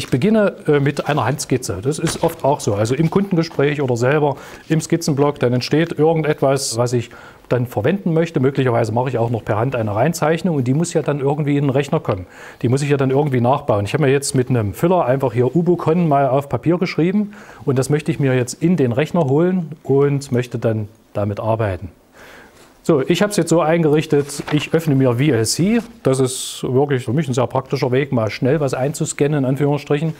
Ich beginne mit einer Handskizze. Das ist oft auch so. Also im Kundengespräch oder selber im Skizzenblock, dann entsteht irgendetwas, was ich dann verwenden möchte. Möglicherweise mache ich auch noch per Hand eine Reinzeichnung und die muss ja dann irgendwie in den Rechner kommen. Die muss ich ja dann irgendwie nachbauen. Ich habe mir jetzt mit einem Füller einfach hier UbuCon mal auf Papier geschrieben und das möchte ich mir jetzt in den Rechner holen und möchte dann damit arbeiten. So, ich habe es jetzt so eingerichtet, ich öffne mir VLC. Das ist wirklich für mich ein sehr praktischer Weg, mal schnell was einzuscannen, in Anführungsstrichen.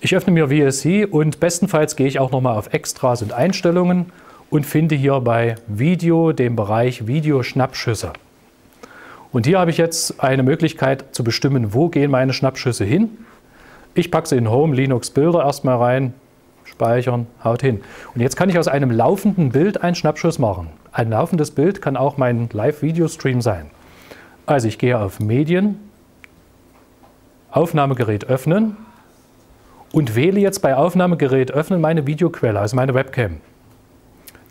Ich öffne mir VLC und bestenfalls gehe ich auch nochmal auf Extras und Einstellungen und finde hier bei Video den Bereich Videoschnappschüsse. Und hier habe ich jetzt eine Möglichkeit zu bestimmen, wo gehen meine Schnappschüsse hin. Ich packe sie in Home Linux Bilder erstmal rein, speichern, haut hin. Und jetzt kann ich aus einem laufenden Bild einen Schnappschuss machen. Ein laufendes Bild kann auch mein Live-Video-Stream sein. Also ich gehe auf Medien, Aufnahmegerät öffnen und wähle jetzt bei Aufnahmegerät öffnen meine Videoquelle, also meine Webcam.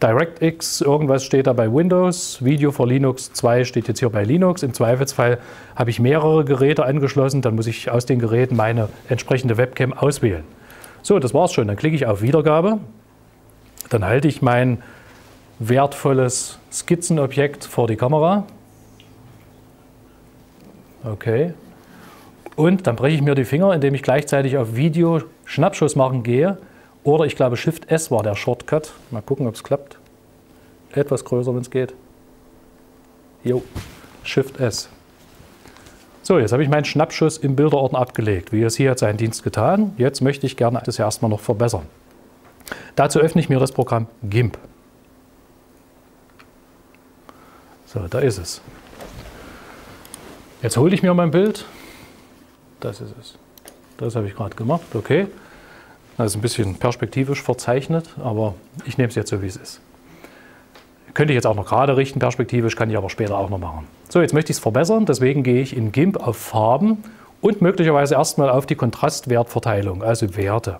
DirectX, irgendwas steht da bei Windows, Video für Linux 2 steht jetzt hier bei Linux. Im Zweifelsfall habe ich mehrere Geräte angeschlossen, dann muss ich aus den Geräten meine entsprechende Webcam auswählen. So, das war's schon. Dann klicke ich auf Wiedergabe, dann halte ich mein wertvolles Skizzenobjekt vor die Kamera. Okay. Und dann breche ich mir die Finger, indem ich gleichzeitig auf Video Schnappschuss machen gehe. Oder ich glaube Shift-S war der Shortcut. Mal gucken, ob es klappt. Etwas größer, wenn es geht. Jo, Shift-S. So, jetzt habe ich meinen Schnappschuss im Bilderordner abgelegt. VLC hat seinen Dienst getan. Jetzt möchte ich gerne das ja erstmal noch verbessern. Dazu öffne ich mir das Programm GIMP. So, da ist es. Jetzt hole ich mir mein Bild. Das ist es. Das habe ich gerade gemacht. Okay. Das ist ein bisschen perspektivisch verzeichnet, aber ich nehme es jetzt so, wie es ist. Könnte ich jetzt auch noch gerade richten, perspektivisch, kann ich aber später auch noch machen. So, jetzt möchte ich es verbessern, deswegen gehe ich in GIMP auf Farben und möglicherweise erstmal auf die Kontrastwertverteilung, also Werte.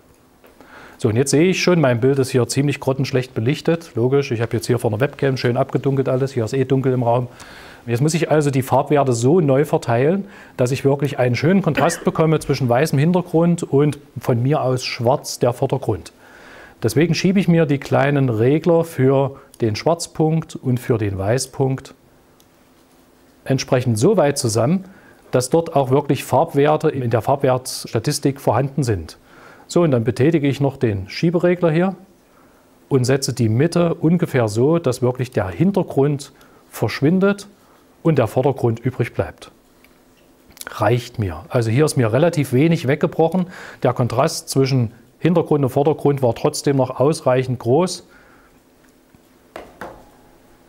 So, und jetzt sehe ich schon, mein Bild ist hier ziemlich grottenschlecht belichtet. Logisch, ich habe jetzt hier vor einer Webcam schön abgedunkelt alles, hier ist eh dunkel im Raum. Jetzt muss ich also die Farbwerte so neu verteilen, dass ich wirklich einen schönen Kontrast bekomme zwischen weißem Hintergrund und von mir aus schwarz der Vordergrund. Deswegen schiebe ich mir die kleinen Regler für den Schwarzpunkt und für den Weißpunkt entsprechend so weit zusammen, dass dort auch wirklich Farbwerte in der Farbwertstatistik vorhanden sind. So, und dann betätige ich noch den Schieberegler hier und setze die Mitte ungefähr so, dass wirklich der Hintergrund verschwindet und der Vordergrund übrig bleibt. Reicht mir. Also hier ist mir relativ wenig weggebrochen. Der Kontrast zwischen Hintergrund und Vordergrund war trotzdem noch ausreichend groß.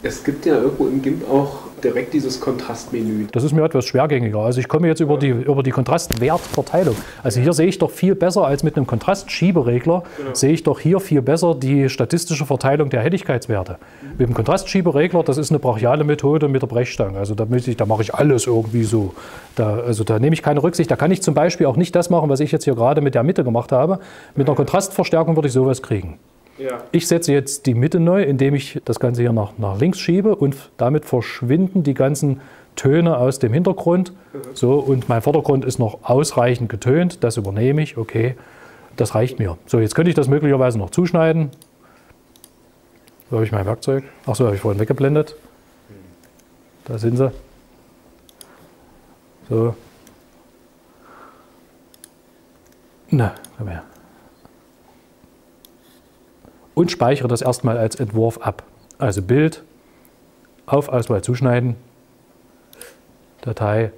Es gibt ja irgendwo im GIMP auch direkt dieses Kontrastmenü. Das ist mir etwas schwergängiger. Also ich komme jetzt über die Kontrastwertverteilung. Also hier sehe ich doch viel besser als mit einem Kontrastschieberegler, genau. Sehe ich doch hier viel besser die statistische Verteilung der Helligkeitswerte. Mit dem Kontrastschieberegler, das ist eine brachiale Methode mit der Brechstange. Also da mache ich alles irgendwie so. Da nehme ich keine Rücksicht. Da kann ich zum Beispiel auch nicht das machen, was ich jetzt hier gerade mit der Mitte gemacht habe. Mit einer Kontrastverstärkung würde ich sowas kriegen. Ja. Ich setze jetzt die Mitte neu, indem ich das Ganze hier nach links schiebe und damit verschwinden die ganzen Töne aus dem Hintergrund. Mhm. So, und mein Vordergrund ist noch ausreichend getönt, das übernehme ich, okay, das reicht mir. So, jetzt könnte ich das möglicherweise noch zuschneiden. Da habe ich mein Werkzeug. Ach so, habe ich vorhin weggeblendet. Da sind sie. So. Na, komm her. Und speichere das erstmal als Entwurf ab. Also Bild, auf Auswahl zuschneiden, Datei.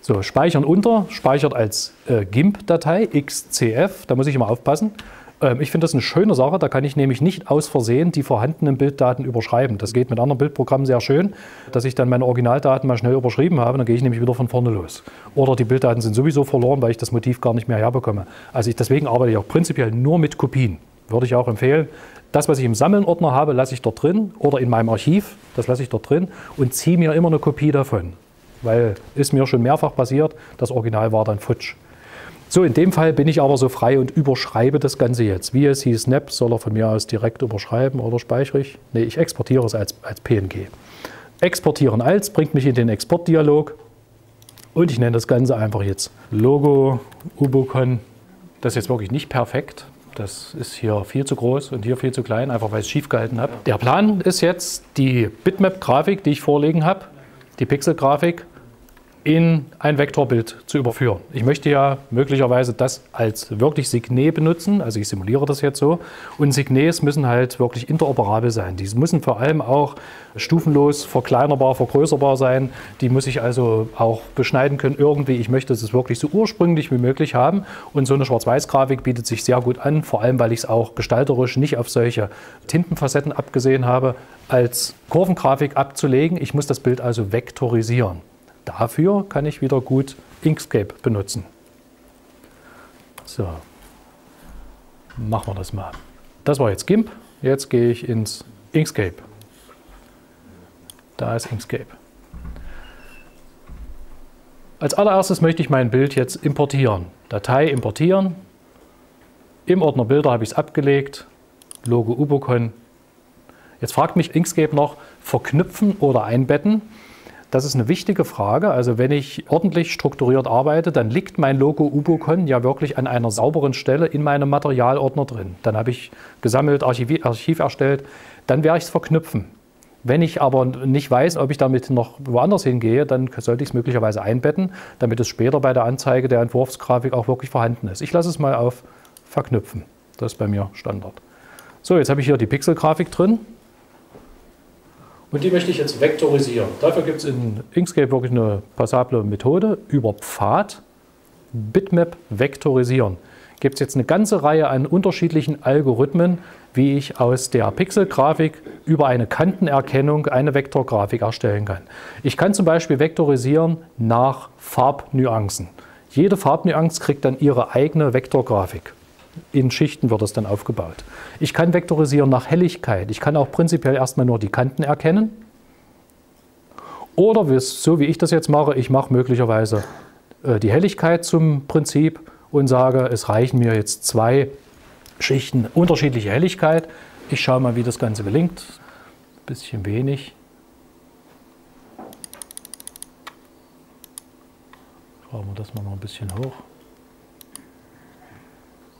So, speichern unter, speichert als GIMP-Datei, XCF, da muss ich immer aufpassen. Ich finde das eine schöne Sache, da kann ich nämlich nicht aus Versehen die vorhandenen Bilddaten überschreiben. Das geht mit anderen Bildprogrammen sehr schön, dass ich dann meine Originaldaten mal schnell überschrieben habe, dann gehe ich nämlich wieder von vorne los. Oder die Bilddaten sind sowieso verloren, weil ich das Motiv gar nicht mehr herbekomme. Also deswegen arbeite ich auch prinzipiell nur mit Kopien. Würde ich auch empfehlen. Das, was ich im Sammelordner habe, lasse ich dort drin oder in meinem Archiv, das lasse ich dort drin und ziehe mir immer eine Kopie davon, weil ist mir schon mehrfach passiert, das Original war dann futsch. So, in dem Fall bin ich aber so frei und überschreibe das Ganze jetzt. Wie es hieß, Snap soll er von mir aus direkt überschreiben oder speichere ich? Nee, ich exportiere es als PNG. Exportieren als bringt mich in den Exportdialog und ich nenne das Ganze einfach jetzt Logo, UbuCon. Das ist jetzt wirklich nicht perfekt. Das ist hier viel zu groß und hier viel zu klein, einfach weil ich es schief gehalten habe. Der Plan ist jetzt, die Bitmap-Grafik, die ich vorlegen habe, die Pixel-Grafik, in ein Vektorbild zu überführen. Ich möchte ja möglicherweise das als wirklich Signet benutzen, also ich simuliere das jetzt so. Und Signets müssen halt wirklich interoperabel sein. Die müssen vor allem auch stufenlos verkleinerbar, vergrößerbar sein. Die muss ich also auch beschneiden können irgendwie. Ich möchte es wirklich so ursprünglich wie möglich haben. Und so eine Schwarz-Weiß-Grafik bietet sich sehr gut an, vor allem weil ich es auch gestalterisch nicht auf solche Tintenfacetten abgesehen habe, als Kurvengrafik abzulegen. Ich muss das Bild also vektorisieren. Dafür kann ich wieder gut Inkscape benutzen. So, machen wir das mal. Das war jetzt GIMP, jetzt gehe ich ins Inkscape. Da ist Inkscape. Als allererstes möchte ich mein Bild jetzt importieren. Datei importieren. Im Ordner Bilder habe ich es abgelegt. Logo UbuCon. Jetzt fragt mich Inkscape noch, verknüpfen oder einbetten. Das ist eine wichtige Frage. Also wenn ich ordentlich strukturiert arbeite, dann liegt mein Logo UbuCon ja wirklich an einer sauberen Stelle in meinem Materialordner drin. Dann habe ich gesammelt, Archiv erstellt, dann werde ich es verknüpfen. Wenn ich aber nicht weiß, ob ich damit noch woanders hingehe, dann sollte ich es möglicherweise einbetten, damit es später bei der Anzeige der Entwurfsgrafik auch wirklich vorhanden ist. Ich lasse es mal auf Verknüpfen. Das ist bei mir Standard. So, jetzt habe ich hier die Pixelgrafik drin. Und die möchte ich jetzt vektorisieren. Dafür gibt es in Inkscape wirklich eine passable Methode. Über Pfad Bitmap vektorisieren. Gibt es jetzt eine ganze Reihe an unterschiedlichen Algorithmen, wie ich aus der Pixelgrafik über eine Kantenerkennung eine Vektorgrafik erstellen kann. Ich kann zum Beispiel vektorisieren nach Farbnuancen. Jede Farbnuance kriegt dann ihre eigene Vektorgrafik. In Schichten wird das dann aufgebaut. Ich kann vektorisieren nach Helligkeit. Ich kann auch prinzipiell erstmal nur die Kanten erkennen. Oder so wie ich das jetzt mache, ich mache möglicherweise die Helligkeit zum Prinzip und sage, es reichen mir jetzt 2 Schichten unterschiedliche Helligkeit. Ich schaue mal, wie das Ganze gelingt. Ein bisschen wenig. Schrauben wir das mal noch ein bisschen hoch.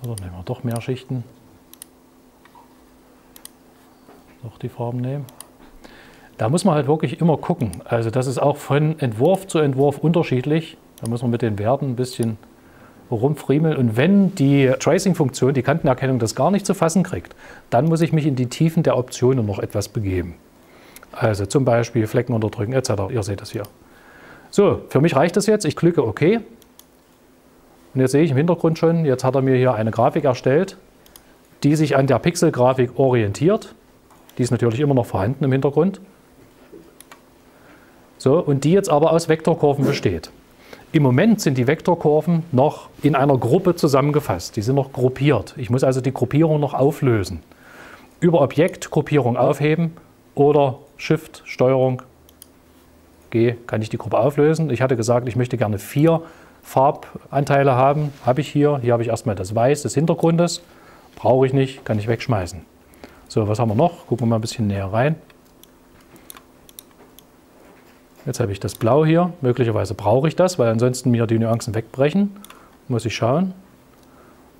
Oder nehmen wir doch mehr Schichten. Doch die Farben nehmen. Da muss man halt wirklich immer gucken. Also das ist auch von Entwurf zu Entwurf unterschiedlich. Da muss man mit den Werten ein bisschen rumfriemeln. Und wenn die Tracing-Funktion, die Kantenerkennung, das gar nicht zu fassen kriegt, dann muss ich mich in die Tiefen der Optionen noch etwas begeben. Also zum Beispiel Flecken unterdrücken etc. Ihr seht das hier. So, für mich reicht das jetzt. Ich klicke OK. Und jetzt sehe ich im Hintergrund schon, jetzt hat er mir hier eine Grafik erstellt, die sich an der Pixelgrafik orientiert. Die ist natürlich immer noch vorhanden im Hintergrund. So, und die jetzt aber aus Vektorkurven besteht. Im Moment sind die Vektorkurven noch in einer Gruppe zusammengefasst. Die sind noch gruppiert. Ich muss also die Gruppierung noch auflösen. Über Objekt Gruppierung aufheben oder Shift, Steuerung, G kann ich die Gruppe auflösen. Ich hatte gesagt, ich möchte gerne 4 Farbanteile haben, habe ich hier. Hier habe ich erstmal das Weiß des Hintergrundes. Brauche ich nicht, kann ich wegschmeißen. So, was haben wir noch? Gucken wir mal ein bisschen näher rein. Jetzt habe ich das Blau hier. Möglicherweise brauche ich das, weil ansonsten mir die Nuancen wegbrechen. Muss ich schauen.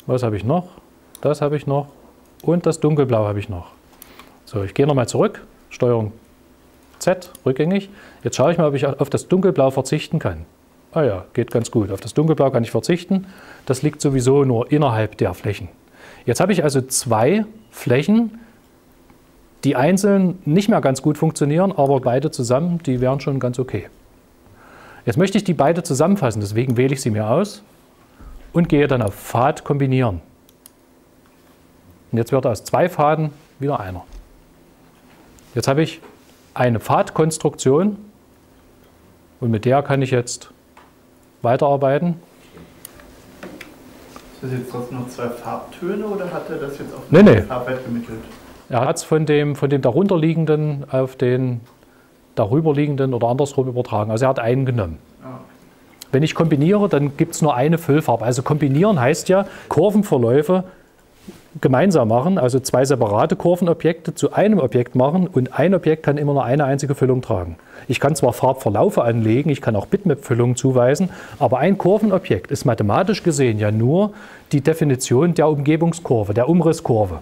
Was habe ich noch? Das habe ich noch. Und das Dunkelblau habe ich noch. So, ich gehe nochmal zurück. Steuerung Z, rückgängig. Jetzt schaue ich mal, ob ich auf das Dunkelblau verzichten kann. Ah ja, geht ganz gut. Auf das Dunkelblau kann ich verzichten. Das liegt sowieso nur innerhalb der Flächen. Jetzt habe ich also 2 Flächen, die einzeln nicht mehr ganz gut funktionieren, aber beide zusammen, die wären schon ganz okay. Jetzt möchte ich die beide zusammenfassen, deswegen wähle ich sie mir aus und gehe dann auf Pfad kombinieren. Und jetzt wird aus 2 Pfaden wieder einer. Jetzt habe ich eine Pfadkonstruktion und mit der kann ich jetzt weiterarbeiten. Ist das jetzt trotzdem noch 2 Farbtöne oder hat er das jetzt auf den Farbwert gemittelt? Er hat es von dem darunterliegenden auf den darüberliegenden oder andersrum übertragen. Also er hat einen genommen. Ah. Wenn ich kombiniere, dann gibt es nur eine Füllfarbe. Also kombinieren heißt ja, Kurvenverläufe gemeinsam machen, also zwei separate Kurvenobjekte zu einem Objekt machen und ein Objekt kann immer nur eine einzige Füllung tragen. Ich kann zwar Farbverlaufe anlegen, ich kann auch Bitmap-Füllungen zuweisen, aber ein Kurvenobjekt ist mathematisch gesehen ja nur die Definition der Umgebungskurve, der Umrisskurve.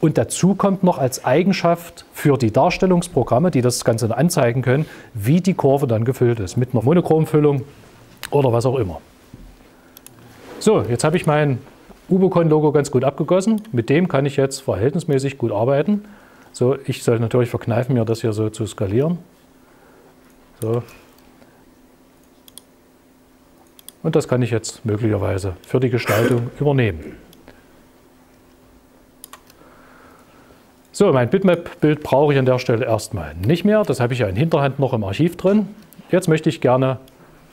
Und dazu kommt noch als Eigenschaft für die Darstellungsprogramme, die das Ganze dann anzeigen können, wie die Kurve dann gefüllt ist, mit einer Monochromfüllung oder was auch immer. So, jetzt habe ich mein UbuCon-Logo ganz gut abgegossen. Mit dem kann ich jetzt verhältnismäßig gut arbeiten. So, ich sollte natürlich verkneifen, mir das hier so zu skalieren. So. Und das kann ich jetzt möglicherweise für die Gestaltung übernehmen. So, mein Bitmap-Bild brauche ich an der Stelle erstmal nicht mehr. Das habe ich ja in Hinterhand noch im Archiv drin. Jetzt möchte ich gerne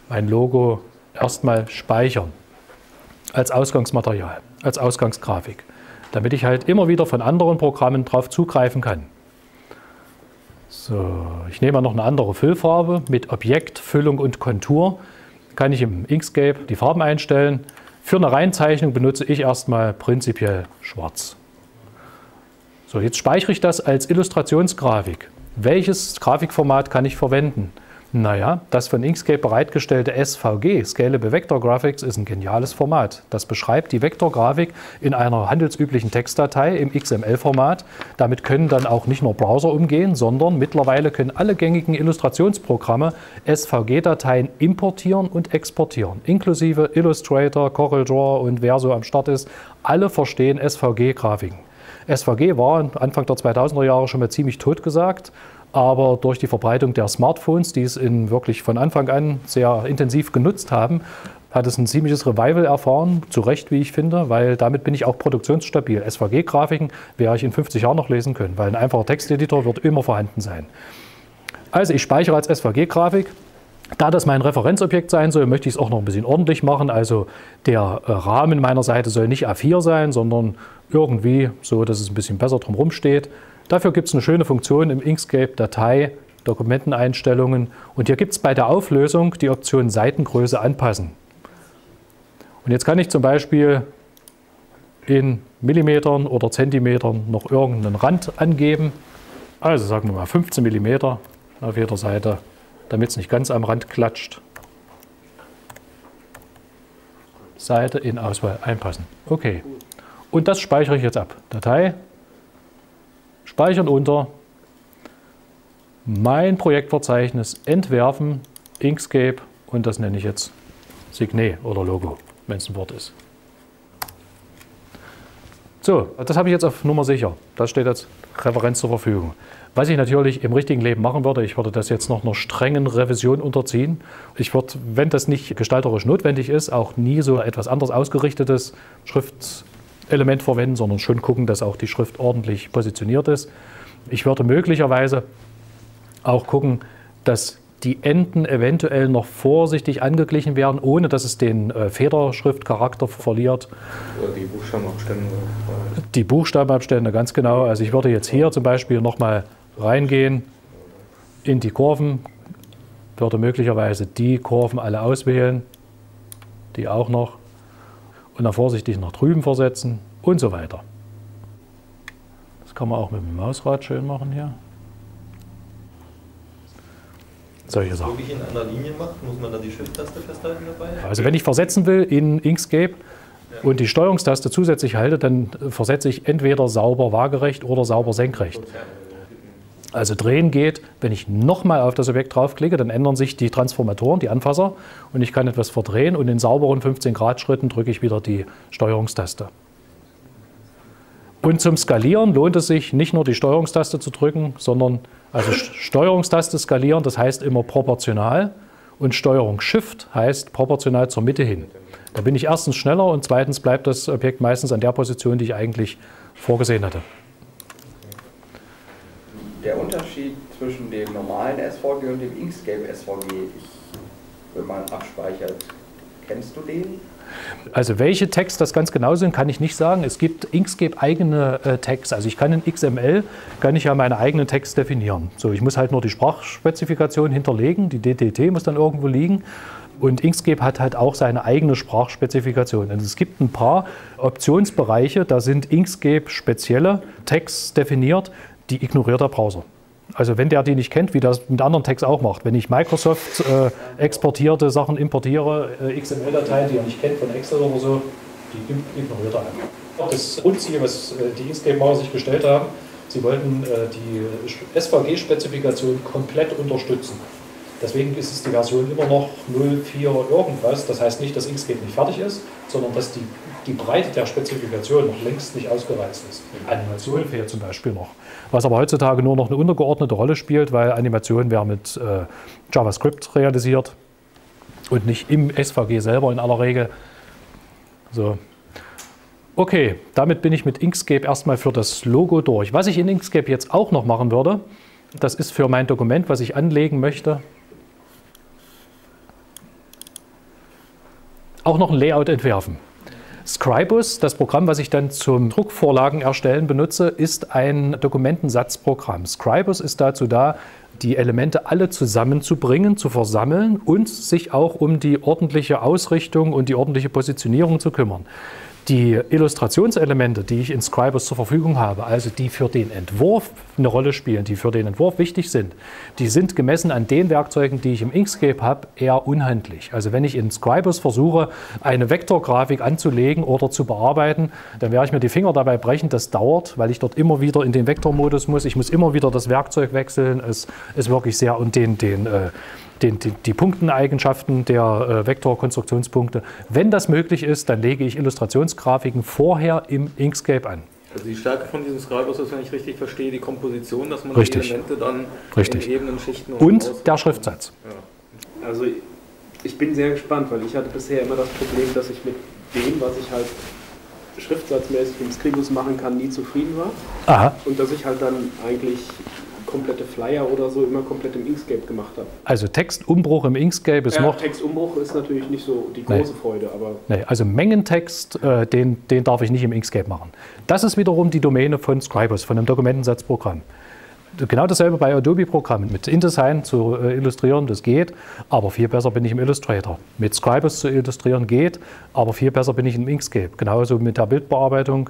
mein Logo erstmal speichern. Als Ausgangsmaterial, als Ausgangsgrafik, damit ich halt immer wieder von anderen Programmen drauf zugreifen kann. So, ich nehme noch eine andere Füllfarbe. Mit Objekt, Füllung und Kontur kann ich im Inkscape die Farben einstellen. Für eine Reinzeichnung benutze ich erstmal prinzipiell schwarz. So, jetzt speichere ich das als Illustrationsgrafik. Welches Grafikformat kann ich verwenden? Naja, das von Inkscape bereitgestellte SVG, Scalable Vector Graphics, ist ein geniales Format. Das beschreibt die Vektorgrafik in einer handelsüblichen Textdatei im XML-Format. Damit können dann auch nicht nur Browser umgehen, sondern mittlerweile können alle gängigen Illustrationsprogramme SVG-Dateien importieren und exportieren. Inklusive Illustrator, CorelDRAW und wer so am Start ist, alle verstehen SVG-Grafiken. SVG war Anfang der 2000er Jahre schon mal ziemlich totgesagt. Aber durch die Verbreitung der Smartphones, die es wirklich von Anfang an sehr intensiv genutzt haben, hat es ein ziemliches Revival erfahren, zu Recht, wie ich finde, weil damit bin ich auch produktionsstabil. SVG-Grafiken werde ich in 50 Jahren noch lesen können, weil ein einfacher Texteditor wird immer vorhanden sein. Also ich speichere als SVG-Grafik. Da das mein Referenzobjekt sein soll, möchte ich es auch noch ein bisschen ordentlich machen. Also der Rahmen meiner Seite soll nicht A4 sein, sondern irgendwie so, dass es ein bisschen besser drumherum steht. Dafür gibt es eine schöne Funktion im Inkscape Datei, Dokumenteneinstellungen und hier gibt es bei der Auflösung die Option Seitengröße anpassen. Und jetzt kann ich zum Beispiel in Millimetern oder Zentimetern noch irgendeinen Rand angeben. Also sagen wir mal 15 Millimeter auf jeder Seite, damit es nicht ganz am Rand klatscht. Seite in Auswahl einpassen. Okay. Und das speichere ich jetzt ab. Datei. Speichern unter mein Projektverzeichnis entwerfen, Inkscape und das nenne ich jetzt Signet oder Logo, wenn es ein Wort ist. So, das habe ich jetzt auf Nummer sicher. Das steht als Referenz zur Verfügung. Was ich natürlich im richtigen Leben machen würde, ich würde das jetzt noch einer strengen Revision unterziehen. Ich würde, wenn das nicht gestalterisch notwendig ist, auch nie so etwas anders ausgerichtetes Schrift Element verwenden, sondern schon gucken, dass auch die Schrift ordentlich positioniert ist. Ich würde möglicherweise auch gucken, dass die Enden eventuell noch vorsichtig angeglichen werden, ohne dass es den Federschriftcharakter verliert. Oder die Buchstabenabstände. Die Buchstabenabstände, ganz genau. Also ich würde jetzt hier zum Beispiel nochmal reingehen in die Kurven, würde möglicherweise die Kurven alle auswählen, die auch noch. Und dann vorsichtig nach drüben versetzen und so weiter. Das kann man auch mit dem Mausrad schön machen hier. Solche Sachen. Wenn man in einer Linie macht, muss man dann die Shift-Taste festhalten dabei? Also wenn ich versetzen will in Inkscape und die Steuerungstaste zusätzlich halte, dann versetze ich entweder sauber waagerecht oder sauber senkrecht. Also drehen geht, wenn ich nochmal auf das Objekt draufklicke, dann ändern sich die Transformatoren, die Anfasser und ich kann etwas verdrehen und in sauberen 15-Grad-Schritten drücke ich wieder die Steuerungstaste. Und zum Skalieren lohnt es sich, nicht nur die Steuerungstaste zu drücken, sondern also Steuerungstaste skalieren, das heißt immer proportional und Steuerung-Shift heißt proportional zur Mitte hin. Da bin ich erstens schneller und zweitens bleibt das Objekt meistens an der Position, die ich eigentlich vorgesehen hatte. Der Unterschied zwischen dem normalen SVG und dem Inkscape SVG, wenn man abspeichert, kennst du den? Also welche Tags das ganz genau sind, kann ich nicht sagen. Es gibt Inkscape-eigene Tags. Also ich kann in XML, kann ich ja meine eigenen Tags definieren. So, ich muss halt nur die Sprachspezifikation hinterlegen, die DTT muss dann irgendwo liegen. Und Inkscape hat halt auch seine eigene Sprachspezifikation. Also es gibt ein paar Optionsbereiche, da sind Inkscape-spezielle Tags definiert, die ignoriert der Browser. Also wenn der die nicht kennt, wie das mit anderen Tags auch macht. Wenn ich Microsoft exportierte Sachen importiere, XML-Dateien, die er nicht kennt von Excel oder so, die ignoriert er einfach. Das Grundziel, was die Inkscape-Macher sich gestellt haben, sie wollten die SVG-Spezifikation komplett unterstützen. Deswegen ist es die Version immer noch 0.4 irgendwas. Das heißt nicht, dass Inkscape nicht fertig ist, sondern dass die Breite der Spezifikation noch längst nicht ausgereizt ist. Animation fehlt zum Beispiel noch. Was aber heutzutage nur noch eine untergeordnete Rolle spielt, weil Animationen werden mit JavaScript realisiert und nicht im SVG selber in aller Regel. So. Okay, damit bin ich mit Inkscape erstmal für das Logo durch. Was ich in Inkscape jetzt auch noch machen würde, das ist für mein Dokument, was ich anlegen möchte, auch noch ein Layout entwerfen. Scribus, das Programm, was ich dann zum Druckvorlagen erstellen benutze, ist ein Dokumentensatzprogramm. Scribus ist dazu da, die Elemente alle zusammenzubringen, zu versammeln und sich auch um die ordentliche Ausrichtung und die ordentliche Positionierung zu kümmern. Die Illustrationselemente, die ich in Scribus zur Verfügung habe, also die für den Entwurf eine Rolle spielen, die für den Entwurf wichtig sind, die sind gemessen an den Werkzeugen, die ich im Inkscape habe, eher unhandlich. Also wenn ich in Scribus versuche, eine Vektorgrafik anzulegen oder zu bearbeiten, dann werde ich mir die Finger dabei brechen. Das dauert, weil ich dort immer wieder in den Vektormodus muss. Ich muss immer wieder das Werkzeug wechseln. Es ist wirklich sehr und die Punkteneigenschaften der Vektorkonstruktionspunkte. Wenn das möglich ist, dann lege ich Illustrationsgrafiken vorher im Inkscape an. Also die Stärke von diesem Scribus ist, wenn ich richtig verstehe, die Komposition, dass man die Elemente dann in Ebenen, Schichten und der Schriftsatz. Ja. Also ich bin sehr gespannt, weil ich hatte bisher immer das Problem, dass ich mit dem, was ich halt schriftsatzmäßig im Scribus machen kann, nie zufrieden war. Aha. Und dass ich halt dann eigentlich komplette Flyer oder so immer komplett im Inkscape gemacht habe. Also Textumbruch im Inkscape ist noch... Textumbruch ist natürlich nicht so die große Freude, aber... Nee, also Mengentext, den darf ich nicht im Inkscape machen. Das ist wiederum die Domäne von Scribus, von einem Dokumentensatzprogramm. Genau dasselbe bei Adobe-Programmen. Mit InDesign zu illustrieren, das geht, aber viel besser bin ich im Illustrator. Mit Scribus zu illustrieren geht, aber viel besser bin ich im Inkscape. Genauso mit der Bildbearbeitung.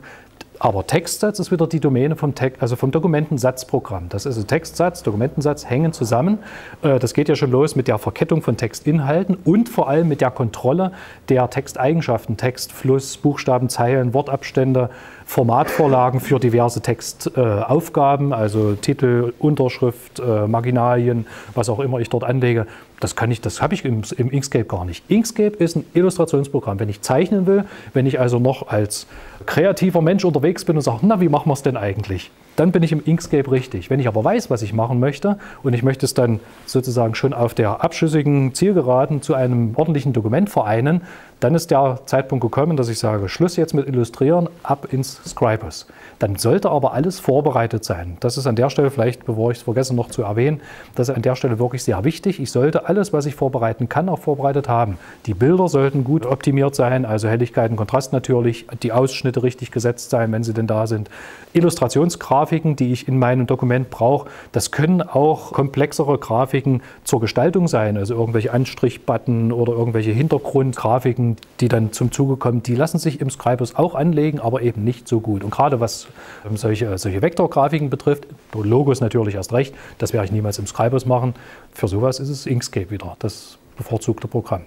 Aber Textsatz ist wieder die Domäne vom Dokumentensatzprogramm. Das ist ein Textsatz, Dokumentensatz hängen zusammen. Das geht ja schon los mit der Verkettung von Textinhalten und vor allem mit der Kontrolle der Texteigenschaften, Textfluss, Buchstaben, Zeilen, Wortabstände, Formatvorlagen für diverse Textaufgaben, also Titel, Unterschrift, Marginalien, was auch immer ich dort anlege. Das habe ich im Inkscape gar nicht. Inkscape ist ein Illustrationsprogramm. Wenn ich zeichnen will, wenn ich also noch als kreativer Mensch unterwegs bin und sage, na, wie machen wir es denn eigentlich? Dann bin ich im Inkscape richtig. Wenn ich aber weiß, was ich machen möchte und ich möchte es dann sozusagen schon auf der abschüssigen Zielgeraden zu einem ordentlichen Dokument vereinen, dann ist der Zeitpunkt gekommen, dass ich sage, Schluss jetzt mit Illustrieren, ab ins Scribus. Dann sollte aber alles vorbereitet sein. Das ist an der Stelle vielleicht, bevor ich es vergesse noch zu erwähnen, das ist an der Stelle wirklich sehr wichtig. Ich sollte alles, was ich vorbereiten kann, auch vorbereitet haben. Die Bilder sollten gut optimiert sein, also Helligkeit und Kontrast natürlich, die Ausschnitte richtig gesetzt sein, wenn sie denn da sind. Illustrationsgrafiken, die ich in meinem Dokument brauche, das können auch komplexere Grafiken zur Gestaltung sein, also irgendwelche Anstrichbutton oder irgendwelche Hintergrundgrafiken, die dann zum Zuge kommen, die lassen sich im Scribus auch anlegen, aber eben nicht so gut. Und gerade was solche Vektorgrafiken betrifft, Logos natürlich erst recht, das werde ich niemals im Scribus machen. Für sowas ist es Inkscape wieder, das bevorzugte Programm.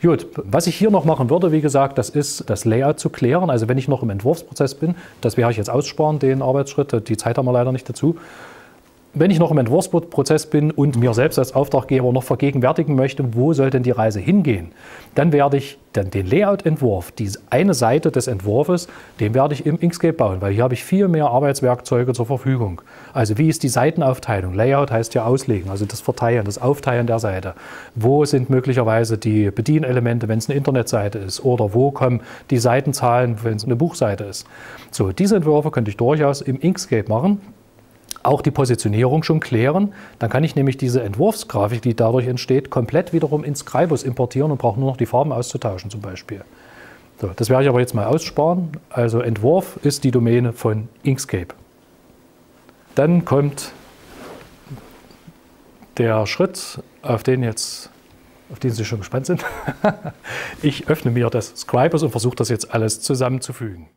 Gut, was ich hier noch machen würde, wie gesagt, das ist das Layout zu klären. Also wenn ich noch im Entwurfsprozess bin, das werde ich jetzt aussparen, den Arbeitsschritt, die Zeit haben wir leider nicht dazu. Wenn ich noch im Entwurfsprozess bin und mir selbst als Auftraggeber noch vergegenwärtigen möchte, wo soll denn die Reise hingehen, dann werde ich dann den Layout-Entwurf, diese eine Seite des Entwurfs, den werde ich im Inkscape bauen, weil hier habe ich viel mehr Arbeitswerkzeuge zur Verfügung. Also wie ist die Seitenaufteilung? Layout heißt ja auslegen, also das Verteilen, das Aufteilen der Seite. Wo sind möglicherweise die Bedienelemente, wenn es eine Internetseite ist? Oder wo kommen die Seitenzahlen, wenn es eine Buchseite ist? So, diese Entwürfe könnte ich durchaus im Inkscape machen. Auch die Positionierung schon klären, dann kann ich nämlich diese Entwurfsgrafik, die dadurch entsteht, komplett wiederum ins Scribus importieren und brauche nur noch die Farben auszutauschen zum Beispiel. So, das werde ich aber jetzt mal aussparen. Also Entwurf ist die Domäne von Inkscape. Dann kommt der Schritt, auf den jetzt auf den Sie schon gespannt sind. Ich öffne mir das Scribus und versuche das jetzt alles zusammenzufügen.